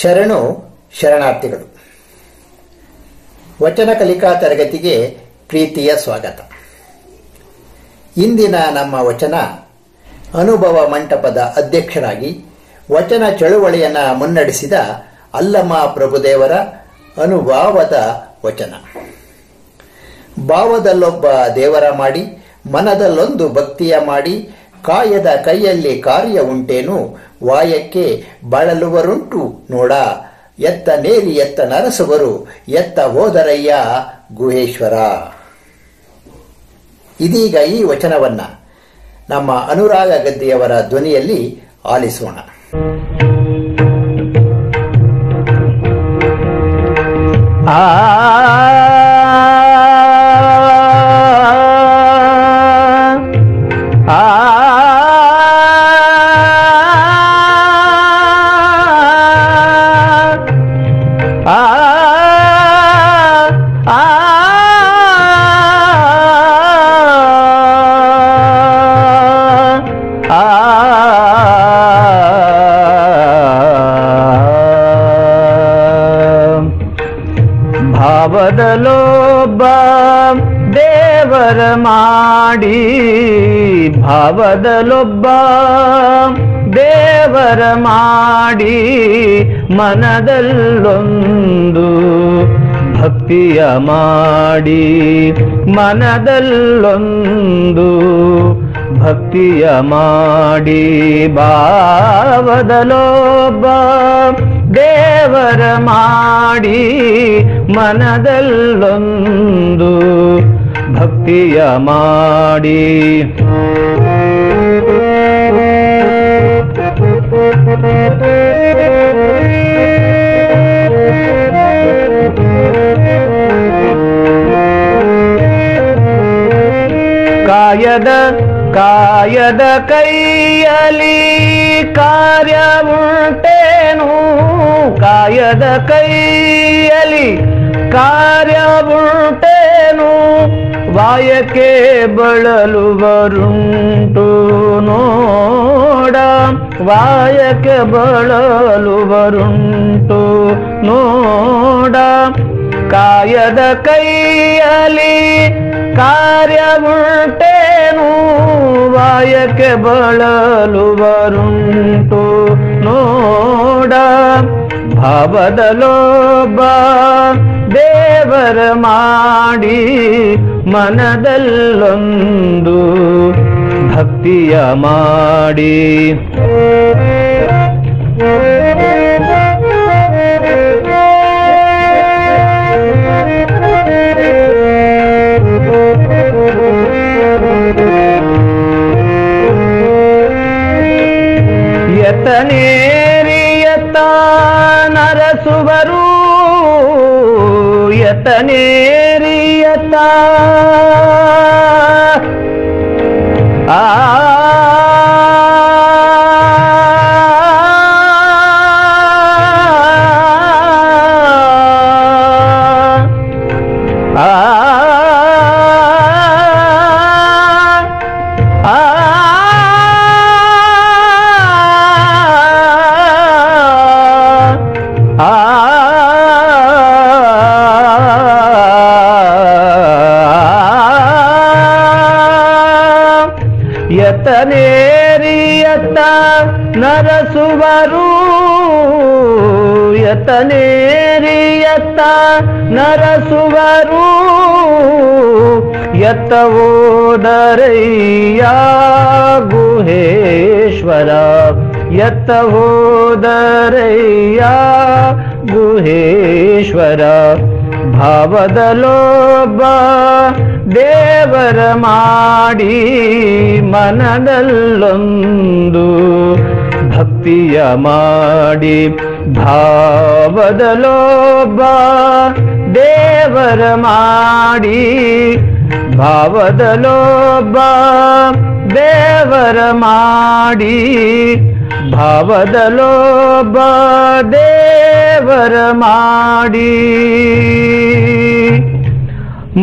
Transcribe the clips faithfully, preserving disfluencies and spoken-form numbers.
ಶರಣು ಶರಣಾರ್ಥಿಗಳು ವಚನ ಕಲಿಕಾ ತರಗತಿಗೆ ಪ್ರೀತಿಯ ಸ್ವಾಗತ. ಇಂದಿನ ನಮ್ಮ ವಚನ ಅನುಭವ ಮಂಟಪದ ಅಧ್ಯಕ್ಷರಾಗಿ ವಚನ ಚಳುವಳಿಯನ್ನು ಮುನ್ನಡೆಸಿದ ಅಲ್ಲಮ ಪ್ರಭುದೇವರ ಅನುಭಾವದ ವಚನ. ಭಾವದಲ್ಲೊಬ್ಬ ದೇವರ ಮಾಡಿ, ಮನದಲ್ಲೊಂದು ಭಕ್ತಿಯ ಮಾಡಿ, ಕಾಯದ ಕೈಯಲ್ಲಿ ಕಾರ್ಯ ಉಂಟೇನು, ವಾಯಕ್ಕೆ ಬಳಲುವರುಂಟು ನೋಡ, ಎತ್ತ ನೇರಿ ಎತ್ತ ನರಸುವರು, ಎತ್ತ ಹೋದರಯ್ಯ ಗುಹೇಶ್ವರ. ಇದೀಗ ಈ ವಚನವನ್ನ ನಮ್ಮ ಅನುರಾಗ ಗದ್ದೆಯವರ ಧ್ವನಿಯಲ್ಲಿ ಆಲಿಸೋಣ. ಆ ಭಾವದಲ್ಲೊಬ್ಬ ದೇವರ ಮಾಡಿ, ಭಾವದಲ್ಲೊಬ್ಬ ದೇವರ ಮಾಡಿ, ಮನದಲ್ಲೊಂದು ಭಕ್ತಿಯ ಮಾಡಿ, ಮನದಲ್ಲೊಂದು ಭಕ್ತಿಯ ಮಾಡಿ, ಭಾವದಲ್ಲೊಬ್ಬ ದೇವರ ಮಾಡಿ, ಮನದಲ್ಲೊಂದು ಭಕ್ತಿಯ ಮಾಡಿ. ಕಾಯದ ಕಾಯದ ಕೈಯಲಿ ಕಾರ್ಯ ಉಂಟೇನು, ಕಾಯದ ಕೈಯಲಿ ಕಾರ್ಯ ಉಂಟೇನು, ವಾಯಕ್ಕೆ ಬಳಲುವರುಂಟು ನೋಡ, ವಾಯಕ್ಕೆ ಬಳಲುವರುಂಟು ನೋಡ, ಕಾಯದ ಕೈಯಲಿ ಕಾರ್ಯ ಉಂಟೇನು, ವಾಯಕ್ಕೆ ಬಳಲುವರುಂಟು ನೋಡ, ಭಾವದಲ್ಲೊಬ್ಬ ದೇವರ ಮಾಡಿ, ಮನದಲ್ಲೊಂದು ಭಕ್ತಿಯ ಮಾಡಿ. ಯತನೇರಿಯತ ನರಸುವರು, ಯತನೇರಿಯತ ಆ ಯತನೇರಿಯತ ನರಸುವರು, ಯತನೇರಿಯತ ನರಸುವರು, ಯತ್ತ ಹೋದರಯ್ಯ ಗುಹೇಶ್ವರ, ಯತ್ತ ಹೋದರಯ್ಯ ಗುಹೇಶ್ವರ, ಭಾವದಲ್ಲೊಬ್ಬ ದೇವರ ಮಾಡಿ, ಮನದಲ್ಲೊಂದು ಭಕ್ತಿಯ ಮಾಡಿ, ಭಾವದಲ್ಲೊಬ್ಬ ದೇವರ ಮಾಡಿ, ಭಾವದಲ್ಲೊಬ್ಬ ದೇವರ ಮಾಡಿ, ಭಾವದಲ್ಲೊಬ್ಬ ದೇವರ ಮಾಡಿ,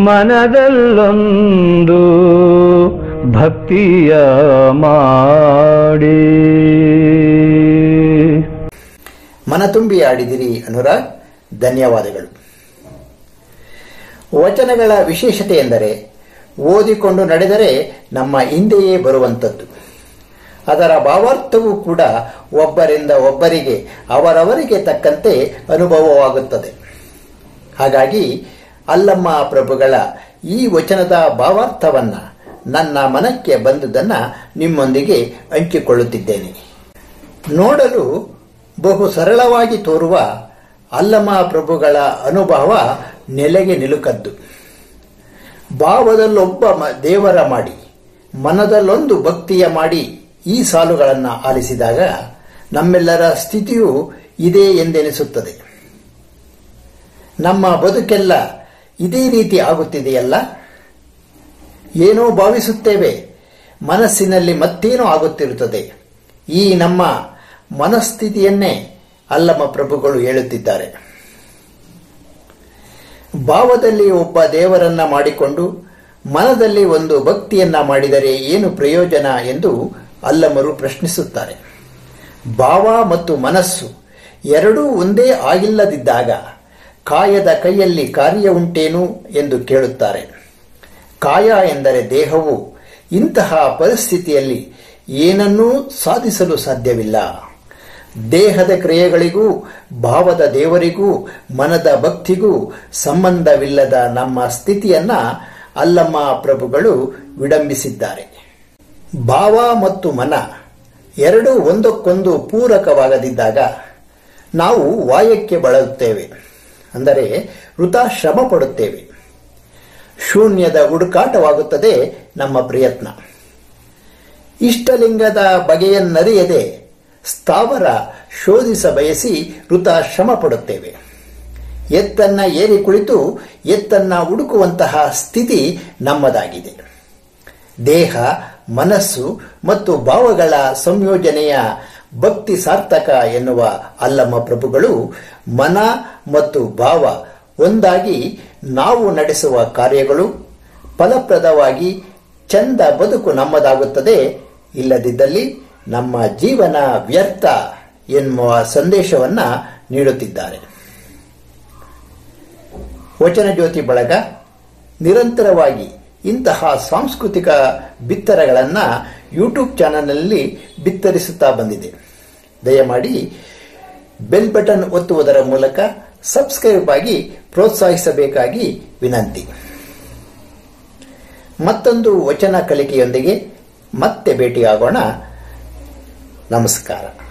ಮನದಲ್ಲೊಂದು ಭಕ್ತಿಯ ಮಾಡಿ. मन तुम्बी आडिदिरी अनुराग ಧನ್ಯವಾದಗಳು. ವಚನಗಳ ವಿಶೇಷತೆ ಎಂದರೆ ಓದಿಕೊಂಡು ನಡೆದರೆ ನಮ್ಮ ಹಿಂದೆಯೇ ಬರುವಂತದ್ದು. ಅದರ ಭಾವಾರ್ಥವೂ ಕೂಡ ಒಬ್ಬರಿಂದ ಒಬ್ಬರಿಗೆ ಅವರವರಿಗೆ ತಕ್ಕಂತೆ ಅನುಭವವಾಗುತ್ತದೆ. ಹಾಗಾಗಿ ಅಲ್ಲಮ್ಮ ಪ್ರಭುಗಳ ಈ ವಚನದ ಭಾವಾರ್ಥವನ್ನು ನನ್ನ ಮನಕ್ಕೆ ಬಂದುದನ್ನು ನಿಮ್ಮೊಂದಿಗೆ ಹಂಚಿಕೊಳ್ಳುತ್ತಿದ್ದೇನೆ. ನೋಡಲು ಬಹು ಸರಳವಾಗಿ ತೋರುವ ಅಲ್ಲಮಾಪ್ರಭುಗಳ ಅನುಭವ ನೆಲೆಗೆ ನಿಲುಕದ್ದು. ಭಾವದಲ್ಲೊಬ್ಬ ದೇವರ ಮಾಡಿ ಮನದಲ್ಲೊಂದು ಭಕ್ತಿಯ ಮಾಡಿ ಈ ಸಾಲುಗಳನ್ನು ಆಲಿಸಿದಾಗ ನಮ್ಮೆಲ್ಲರ ಸ್ಥಿತಿಯೂ ಇದೇ ಎಂದೆನಿಸುತ್ತದೆ. ನಮ್ಮ ಬದುಕೆಲ್ಲ ಇದೇ ರೀತಿ ಆಗುತ್ತಿದೆಯಲ್ಲ. ಏನೋ ಭಾವಿಸುತ್ತೇವೆ, ಮನಸ್ಸಿನಲ್ಲಿ ಮತ್ತೇನೋ ಆಗುತ್ತಿರುತ್ತದೆ. ಈ ನಮ್ಮ ಮನಸ್ಥಿತಿಯನ್ನೇ ಅಲ್ಲಮ ಪ್ರಭುಗಳು ಹೇಳುತ್ತಿದ್ದಾರೆ. ಭಾವದಲ್ಲಿ ಒಬ್ಬ ದೇವರನ್ನ ಮಾಡಿಕೊಂಡು ಮನದಲ್ಲಿ ಒಂದು ಭಕ್ತಿಯನ್ನ ಮಾಡಿದರೆ ಏನು ಪ್ರಯೋಜನ ಎಂದು ಅಲ್ಲಮರು ಪ್ರಶ್ನಿಸುತ್ತಾರೆ. ಭಾವ ಮತ್ತು ಮನಸ್ಸು ಎರಡೂ ಒಂದೇ ಆಗಿಲ್ಲದಿದ್ದಾಗ ಕಾಯದ ಕೈಯಲ್ಲಿ ಕಾರ್ಯ ಉಂಟೇನು ಎಂದು ಕೇಳುತ್ತಾರೆ. ಕಾಯ ಎಂದರೆ ದೇಹವು. ಇಂತಹ ಪರಿಸ್ಥಿತಿಯಲ್ಲಿ ಏನನ್ನೂ ಸಾಧಿಸಲು ಸಾಧ್ಯವಿಲ್ಲ. ದೇಹದ ಕ್ರಿಯೆಗಳಿಗೂ ಭಾವದ ದೇವರಿಗೂ ಮನದ ಭಕ್ತಿಗೂ ಸಂಬಂಧವಿಲ್ಲದ ನಮ್ಮ ಸ್ಥಿತಿಯನ್ನ ಅಲ್ಲಮ್ಮ ಪ್ರಭುಗಳು ವಿಡಂಬಿಸಿದ್ದಾರೆ. ಭಾವ ಮತ್ತು ಮನ ಎರಡೂ ಒಂದಕ್ಕೊಂದು ಪೂರಕವಾಗದಿದ್ದಾಗ ನಾವು ವಾಯಕ್ಕೆ ಬಳಲುತ್ತೇವೆ, ಅಂದರೆ ವೃಥಾ ಶ್ರಮ ಪಡುತ್ತೇವೆ. ಶೂನ್ಯದ ಹುಡುಕಾಟವಾಗುತ್ತದೆ ನಮ್ಮ ಪ್ರಯತ್ನ. ಇಷ್ಟಲಿಂಗದ ಬಗೆಯನ್ನರಿಯದೆ ಸ್ಥಾವರ ಶೋಧಿಸ ಬಯಸಿ ವೃಥಾ ಶ್ರಮ ಪಡುತ್ತೇವೆ. ಎತ್ತನ್ನ ಏರಿ ಕುಳಿತು ಎತ್ತನ್ನ ಹುಡುಕುವಂತಹ ಸ್ಥಿತಿ ನಮ್ಮದಾಗಿದೆ. ದೇಹ, ಮನಸ್ಸು ಮತ್ತು ಭಾವಗಳ ಸಂಯೋಜನೆಯ ಭಕ್ತಿ ಸಾರ್ಥಕ ಎನ್ನುವ ಅಲ್ಲಮ ಪ್ರಭುಗಳು ಮನ ಮತ್ತು ಭಾವ ಒಂದಾಗಿ ನಾವು ನಡೆಸುವ ಕಾರ್ಯಗಳು ಫಲಪ್ರದವಾಗಿ ಚಂದ ಬದುಕು ನಮ್ಮದಾಗುತ್ತದೆ. ಇಲ್ಲದಿದ್ದಲ್ಲಿ ನಮ್ಮ ಜೀವನ ವ್ಯರ್ಥ ಎನ್ನುವ ಸಂದೇಶವನ್ನು ನೀಡುತ್ತಿದ್ದಾರೆ. ವಚನಜ್ಯೋತಿ ಬಳಗ ನಿರಂತರವಾಗಿ ಇಂತಹ ಸಾಂಸ್ಕೃತಿಕ ಬಿತ್ತರಗಳನ್ನು ಯೂಟ್ಯೂಬ್ ಚಾನಲ್ನಲ್ಲಿ ಬಿತ್ತರಿಸುತ್ತಾ ಬಂದಿದೆ. ದಯಮಾಡಿ ಬೆಲ್ ಬಟನ್ ಒತ್ತುವುದರ ಮೂಲಕ ಸಬ್ಸ್ಕ್ರೈಬ್ ಆಗಿ ಪ್ರೋತ್ಸಾಹಿಸಬೇಕಾಗಿ ವಿನಂತಿ. ಮತ್ತೊಂದು ವಚನ ಕಲಿಕೆಯೊಂದಿಗೆ ಮತ್ತೆ ಭೇಟಿಯಾಗೋಣ. ನಮಸ್ಕಾರ.